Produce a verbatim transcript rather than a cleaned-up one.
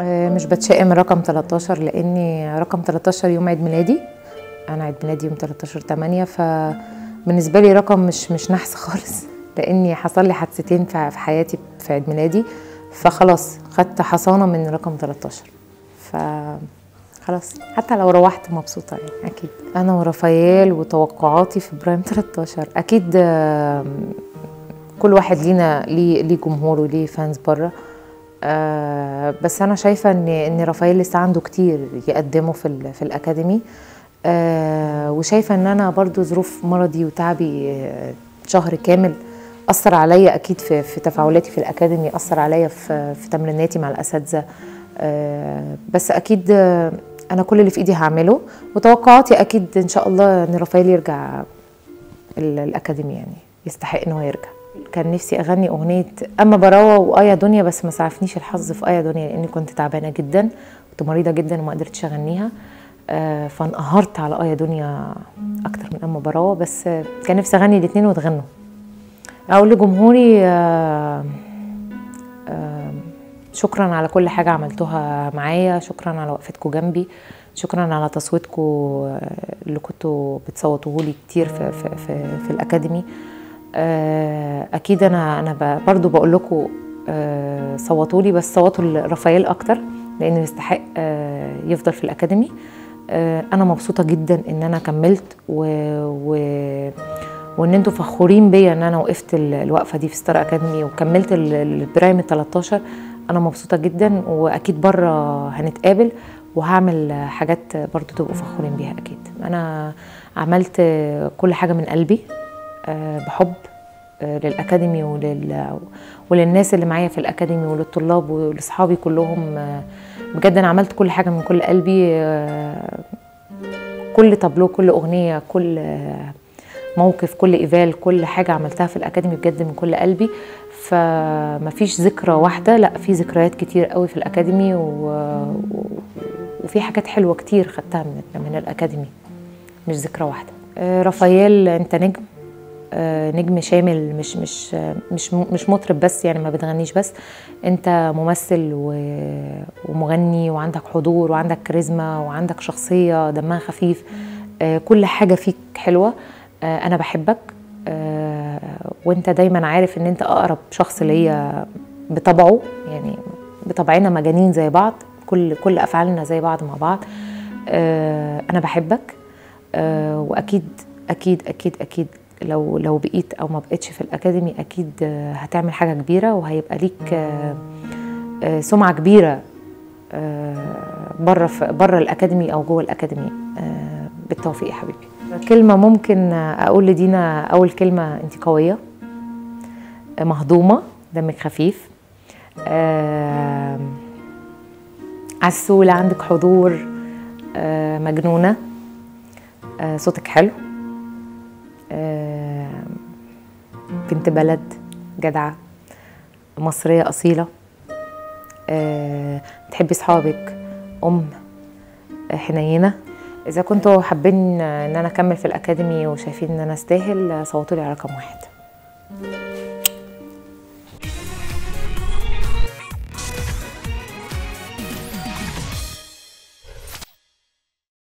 مش بتشائم رقم تلتاشر لاني رقم تلتاشر يوم عيد ميلادي، انا عيد ميلادي يوم تلتاشر تمانية، فبالنسبه لي رقم مش مش نحس خالص لاني حصل لي حادثتين في حياتي في عيد ميلادي، فخلاص خدت حصانه من رقم تلتاشر، ف خلاص حتى لو روحت مبسوطه يعني. اكيد انا ورافائيل وتوقعاتي في برايم تلتاشر، اكيد كل واحد لينا ليه ليه جمهور وليه فانز بره، آه بس انا شايفه ان ان رافائيل لسه عنده كتير يقدمه في في الاكاديمي، آه وشايفه ان انا برضو ظروف مرضي وتعبي شهر كامل اثر عليا اكيد في في تفاعلاتي في الاكاديمي، اثر عليا في في تمريناتي مع الاساتذه، آه بس اكيد انا كل اللي في ايدي هعمله، وتوقعاتي اكيد ان شاء الله ان رافائيل يرجع الاكاديمي، يعني يستحق ان هو يرجع. كان نفسي اغني اغنيه اما براوه وايا دنيا، بس ما سعفنيش الحظ في ايا دنيا لاني كنت تعبانه جدا، كنت مريضه جدا وما قدرتش اغنيها، فانقهرت على ايا دنيا اكتر من اما براوه، بس كان نفسي اغني الاثنين واتغنوا. اقول لجمهوري شكرا على كل حاجه عملتوها معايا، شكرا على وقفتكم جنبي، شكرا على تصويتكم اللي كنتوا بتصوتوهولي كتير في في في, في الاكاديمي. اكيد انا انا برضو بقول لكم صوتوا لي، بس صوتوا لرافائيل اكتر لانه يستحق يفضل في الاكاديمي. انا مبسوطه جدا ان انا كملت و... و... وان انتم فخورين بيا ان انا وقفت الوقفه دي في ستار اكاديمي وكملت البرايم تلتاشر. انا مبسوطه جدا، واكيد بره هنتقابل وهعمل حاجات برضو تبقوا فخورين بيها. اكيد انا عملت كل حاجه من قلبي، أه بحب أه للأكاديمي ولل... وللناس اللي معايا في الأكاديمي وللطلاب ولأصحابي كلهم، أه بجد أنا عملت كل حاجة من كل قلبي، أه كل تابلو، كل أغنية، كل أه موقف، كل إيفال، كل حاجة عملتها في الأكاديمي بجد من كل قلبي، فمفيش ذكرى واحدة، لأ في ذكريات كتير قوي في الأكاديمي، و... و... وفي حاجات حلوة كتير خدتها من, من الأكاديمي، مش ذكرى واحدة. أه رافائيل أنت نجم، نجم شامل، مش مش مش مش مطرب بس، يعني ما بتغنيش بس، انت ممثل ومغني وعندك حضور وعندك كاريزما وعندك شخصيه دمها خفيف، كل حاجه فيك حلوه. انا بحبك، وانت دايما عارف ان انت اقرب شخص ليا بطبعه، يعني بطبعنا مجانين زي بعض، كل كل افعالنا زي بعض مع بعض. انا بحبك، واكيد اكيد اكيد اكيد لو لو بقيت او ما بقيتش في الاكاديمي اكيد هتعمل حاجه كبيره، وهيبقى ليك سمعه كبيره بره بره الاكاديمي او جوه الاكاديمي. بالتوفيق يا حبيبي. كلمه ممكن اقول لدينا، اول كلمه انت قويه مهضومه، دمك خفيف، عسوله، عندك حضور، مجنونه، صوتك حلو، بنت بلد، جدعة، مصرية أصيلة، بتحبي صحابك، أم حنينة. إذا كنتوا حابين إن أنا أكمل في الأكاديمي وشايفين إن أنا أستاهل، صوتوا لي على رقم واحد.